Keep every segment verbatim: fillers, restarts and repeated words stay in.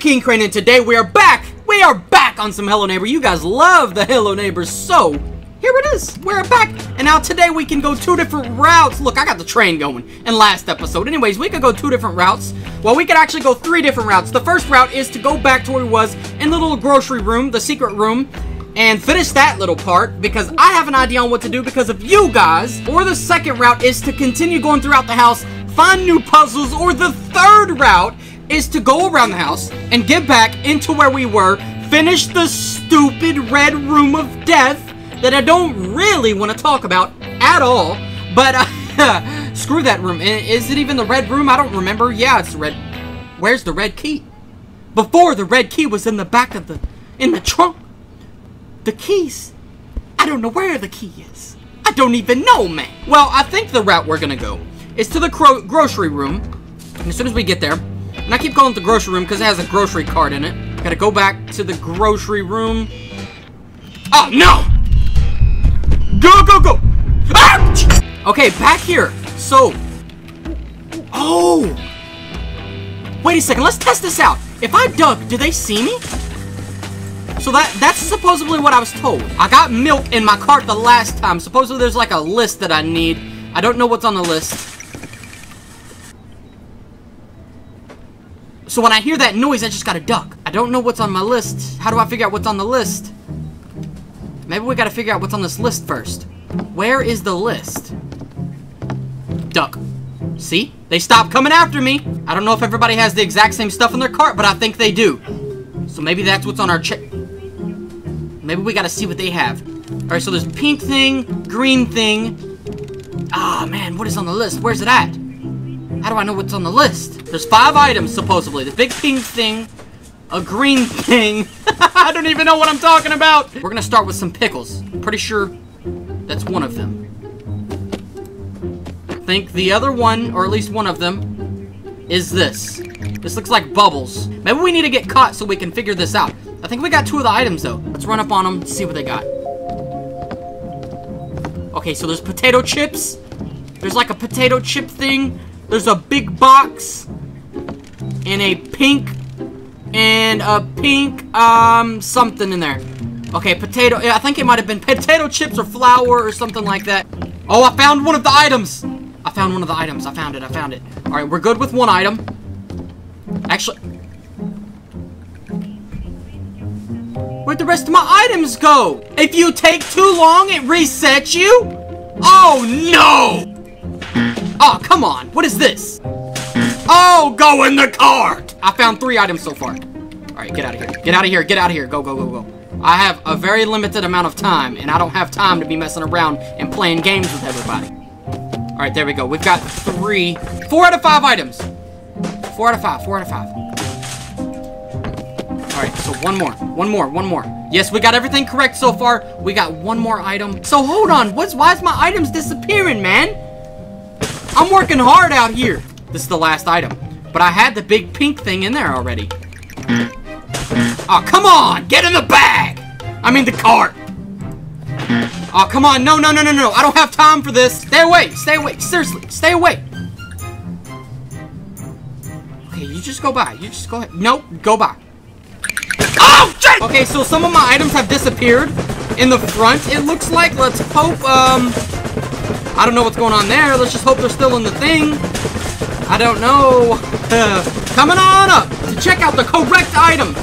King Crane, and today we are back! We are back on some Hello Neighbor. You guys love the Hello Neighbor, so here it is. We're back, and now today we can go two different routes. Look, I got the train going in last episode. Anyways, we could go two different routes. Well, we could actually go three different routes. The first route is to go back to where we was in the little grocery room, the secret room, and finish that little part, because I have an idea on what to do because of you guys. Or the second route is to continue going throughout the house, find new puzzles, or the third route is to go around the house and get back into where we were, finish the stupid red room of death that I don't really want to talk about at all, but uh, screw that room. Is it even the red room? I don't remember. Yeah, it's red. Where's the red key? Before, the red key was in the back of the, in the trunk. The keys. I don't know where the key is. I don't even know, man. Well, I think the route we're gonna go is to the gro grocery room, and as soon as we get there, and I keep calling it the grocery room because it has a grocery cart in it. Gotta go back to the grocery room. Oh, no! Go, go, go! Ah! Okay, back here. So, oh! Wait a second, let's test this out. If I duck, do they see me? So that that's supposedly what I was told. I got milk in my cart the last time. Supposedly there's like a list that I need. I don't know what's on the list. So when I hear that noise, I just gotta duck. I don't know what's on my list. How do I figure out what's on the list? Maybe we gotta figure out what's on this list first. Where is the list? Duck. See? They stopped coming after me. I don't know if everybody has the exact same stuff in their cart, but I think they do. So maybe that's what's on our check. Maybe we gotta see what they have. Alright, so there's pink thing, green thing. Ah, man, what is on the list? Where's it at? How do I know what's on the list? There's five items, supposedly. The big pink thing, a green thing. I don't even know what I'm talking about. We're gonna start with some pickles. I'm pretty sure that's one of them. I think the other one, or at least one of them, is this. This looks like bubbles. Maybe we need to get caught so we can figure this out. I think we got two of the items, though. Let's run up on them, see what they got. Okay, so there's potato chips. There's like a potato chip thing. There's a big box, and a pink, and a pink, um, something in there. Okay, potato, I think it might have been potato chips or flour or something like that. Oh, I found one of the items! I found one of the items, I found it, I found it. Alright, we're good with one item. Actually, where'd the rest of my items go? If you take too long, it resets you? Oh, no! Oh, come on. What is this? Oh, go in the cart. I found three items so far. All right, get out of here. Get out of here. Get out of here. Go, go, go, go. I have a very limited amount of time, and I don't have time to be messing around and playing games with everybody. All right, there we go. We've got three, four out of five items. Four out of five, four out of five. All right, so one more, one more, one more. Yes, we got everything correct so far. We got one more item. So hold on. What's, why is my items disappearing, man? I'm working hard out here. This is the last item. But I had the big pink thing in there already. Oh, come on! Get in the bag! I mean the cart! Oh, come on! No, no, no, no, no! I don't have time for this! Stay away! Stay away! Seriously! Stay away! Okay, you just go by. You just go ahead. Nope! Go by. Oh, shit! Okay, so some of my items have disappeared. In the front, it looks like. Let's hope, um... I don't know what's going on there. Let's just hope they're still in the thing. I don't know. Uh, coming on up to check out the correct items.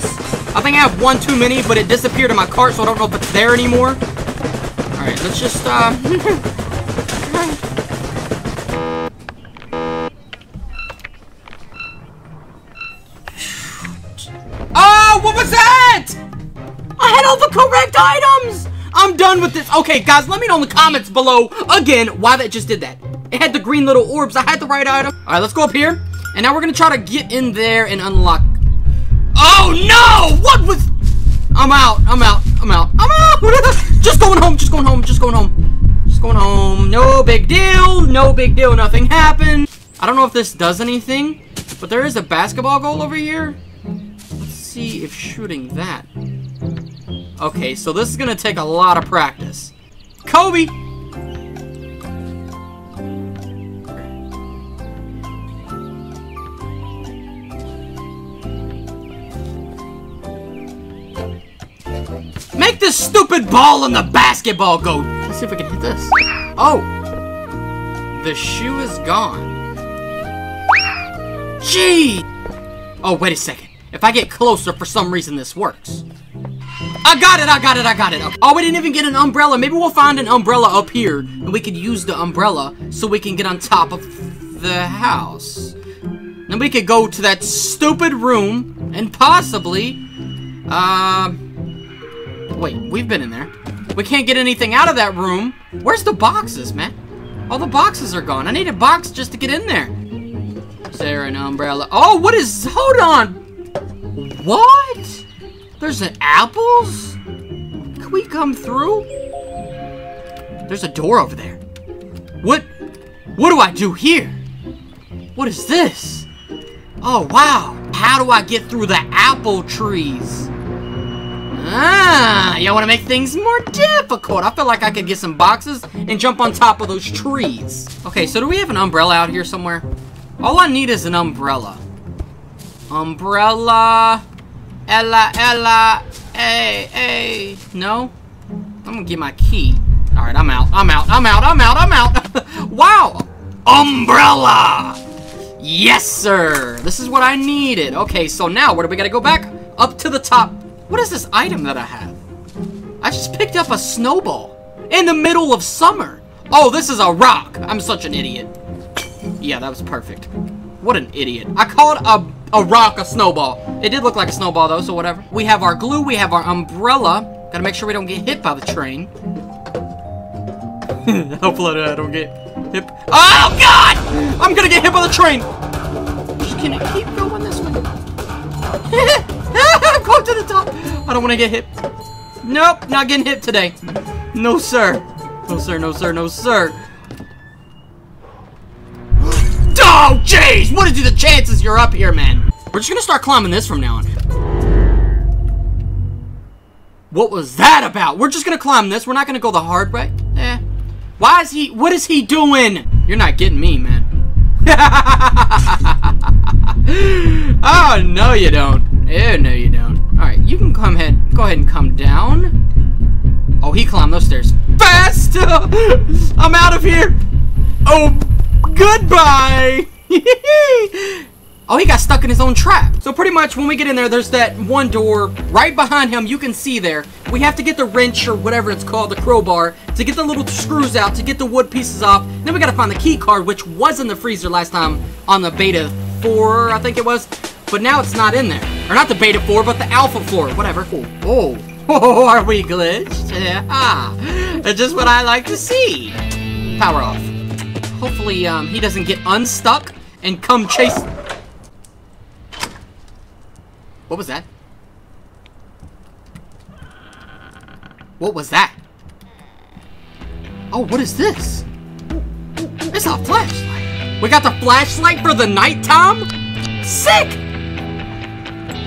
I think I have one too many, but it disappeared in my cart, so I don't know if it's there anymore. All right, let's just, uh... oh, what was that? I had all the correct items! I'm done with this. Okay, guys, let me know in the comments below, again, why that just did that. It had the green little orbs. I had the right item. All right, let's go up here. And now we're going to try to get in there and unlock. Oh, no! What was... I'm out. I'm out. I'm out. I'm out. Just going home. Just going home. Just going home. Just going home. No big deal. No big deal. Nothing happened. I don't know if this does anything, but there is a basketball goal over here. Let's see if shooting that... Okay, so this is gonna take a lot of practice. Kobe! Make this stupid ball in the basketball go. Let's see if we can hit this. Oh. The shoe is gone. Gee. Oh, wait a second. If I get closer, for some reason this works. I got it, I got it, I got it. Okay. Oh, we didn't even get an umbrella. Maybe we'll find an umbrella up here, and we could use the umbrella so we can get on top of the house. Then we could go to that stupid room and possibly... Um... Uh, wait, we've been in there. We can't get anything out of that room. Where's the boxes, man? All the boxes are gone. I need a box just to get in there. Is there an umbrella? Oh, what is... Hold on! What? There's an apples? Can we come through? There's a door over there. What? What do I do here? What is this? Oh, wow. How do I get through the apple trees? Ah, y'all want to make things more difficult. I feel like I could get some boxes and jump on top of those trees. Okay, so do we have an umbrella out here somewhere? All I need is an umbrella. Umbrella. Ella, Ella. Hey, hey. No? I'm going to get my key. All right, I'm out. I'm out. I'm out. I'm out. I'm out. Wow. Umbrella. Yes, sir. This is what I needed. Okay, so now where do we got to go back? Up to the top. What is this item that I have? I just picked up a snowball in the middle of summer. Oh, this is a rock. I'm such an idiot. Yeah, that was perfect. What an idiot. I called a, a rock a snowball. It did look like a snowball, though, so whatever. We have our glue. We have our umbrella. Got to make sure we don't get hit by the train. Hopefully I don't get... Hip. Oh, God! I'm gonna get hit by the train! Can it keep going this way? I'm going to the top! I don't want to get hit. Nope, not getting hit today. No, sir. No, sir, no, sir, no, sir. Oh, jeez! What are the chances you're up here, man? We're just gonna start climbing this from now on. What was that about? We're just gonna climb this. We're not gonna go the hard way. Eh. Why is he, what is he doing? You're not getting me, man. Oh, no you don't. Ew, no you don't. Alright, you can come ahead, go ahead and come down. Oh, he climbed those stairs fast! I'm out of here! Oh, goodbye! Oh, he got stuck in his own trap. So pretty much when we get in there, there's that one door right behind him. You can see there. We have to get the wrench or whatever it's called, the crowbar, to get the little screws out, to get the wood pieces off. Then we got to find the key card, which was in the freezer last time on the beta four, I think it was. But now it's not in there. Or not the beta four, but the alpha floor, whatever. Oh, oh, are we glitched? Yeah. Ah, that's just what I like to see. Power off. Hopefully um, he doesn't get unstuck and come chase... What was that? What was that? Oh, what is this? It's a flashlight. We got the flashlight for the nighttime? Sick!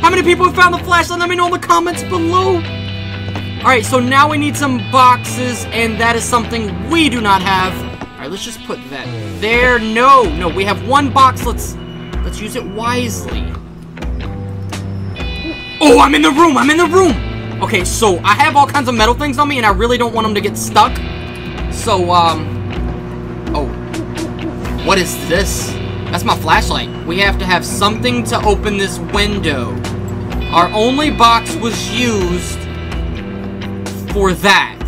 How many people have found the flashlight? Let me know in the comments below. Alright, so now we need some boxes, and that is something we do not have. Alright, let's just put that there. No, no, we have one box. Let's, let's use it wisely. Oh, I'm in the room! I'm in the room! Okay, so I have all kinds of metal things on me, and I really don't want them to get stuck. So, um... oh. What is this? That's my flashlight. We have to have something to open this window. Our only box was used for that.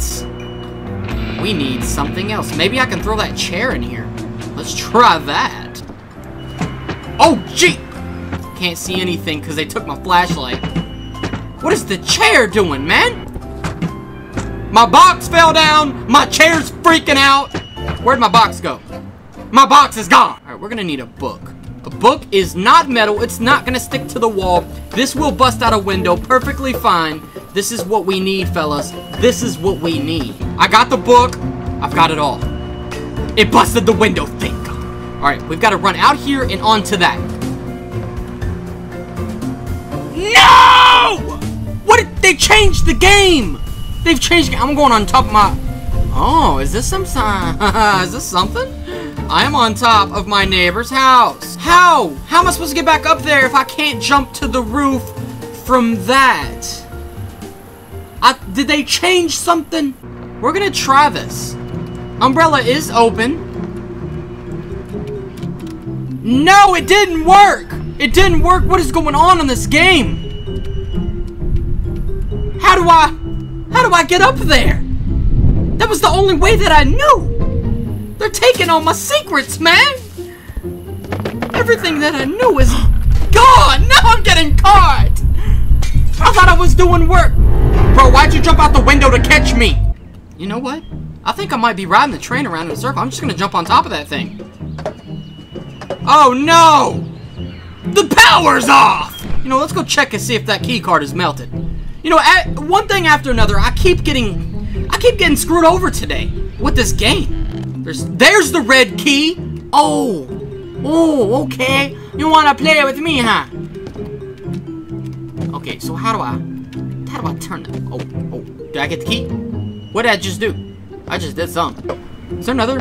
We need something else. Maybe I can throw that chair in here. Let's try that. Oh, gee! Can't see anything because they took my flashlight. What is the chair doing, man? My box fell down. My chair's freaking out. Where'd my box go? My box is gone. All right, we're going to need a book. A book is not metal. It's not going to stick to the wall. This will bust out a window perfectly fine. This is what we need, fellas. This is what we need. I got the book. I've got it all. It busted the window. Thank God. All right, we've got to run out here and onto that. No! What? They changed the game. They've changed. I'm going on top of my. Oh, is this some sign? Is this something? I am on top of my neighbor's house. How? How am I supposed to get back up there if I can't jump to the roof from that? I, did they change something? We're gonna try this. Umbrella is open. No, it didn't work! It didn't work! What is going on in this game? How do I... How do I get up there? That was the only way that I knew! They're taking all my secrets, man! Everything that I knew is... gone! Now I'm getting caught! I thought I was doing work! Bro, why'd you jump out the window to catch me? You know what? I think I might be riding the train around in a circle. I'm just gonna jump on top of that thing. Oh no! The power's off! You know, let's go check and see if that key card is melted. You know, at, one thing after another, I keep getting, I keep getting screwed over today with this game. There's, there's the red key. Oh, oh, okay. You wanna play with me, huh? Okay, so how do I, how do I turn it? Oh, oh, did I get the key? What did I just do? I just did something. Is there another,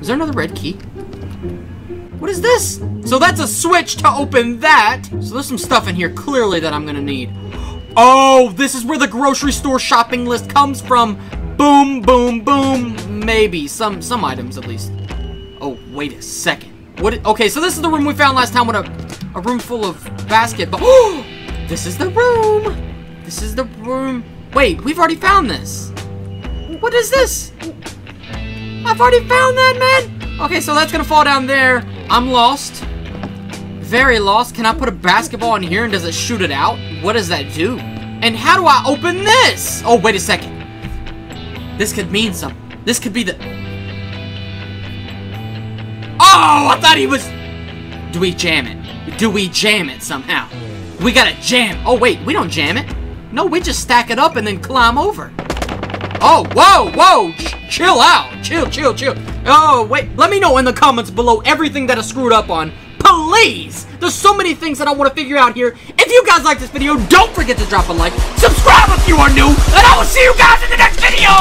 is there another red key? What is this? So that's a switch to open that. So there's some stuff in here clearly that I'm gonna need. Oh, this is where the grocery store shopping list comes from. Boom, boom, boom. Maybe some some items at least. Oh, wait a second. What? It, okay, so this is the room we found last time with a a room full of basketball. Oh, this is the room. This is the room. Wait, we've already found this. What is this? I've already found that, man. Okay, so that's gonna fall down there. I'm lost. Very lost. Can I put a basketball in here and does it shoot it out? What does that do? And how do I open this? Oh, wait a second. This could mean something. This could be the... Oh, I thought he was... Do we jam it? Do we jam it somehow? We gotta jam. Oh, wait. We don't jam it. No, we just stack it up and then climb over. Oh, whoa, whoa. Ch- chill out. Chill, chill, chill. Oh, wait, let me know in the comments below everything that I screwed up on, please! There's so many things that I want to figure out here. If you guys like this video, don't forget to drop a like, subscribe if you are new, and I will see you guys in the next video!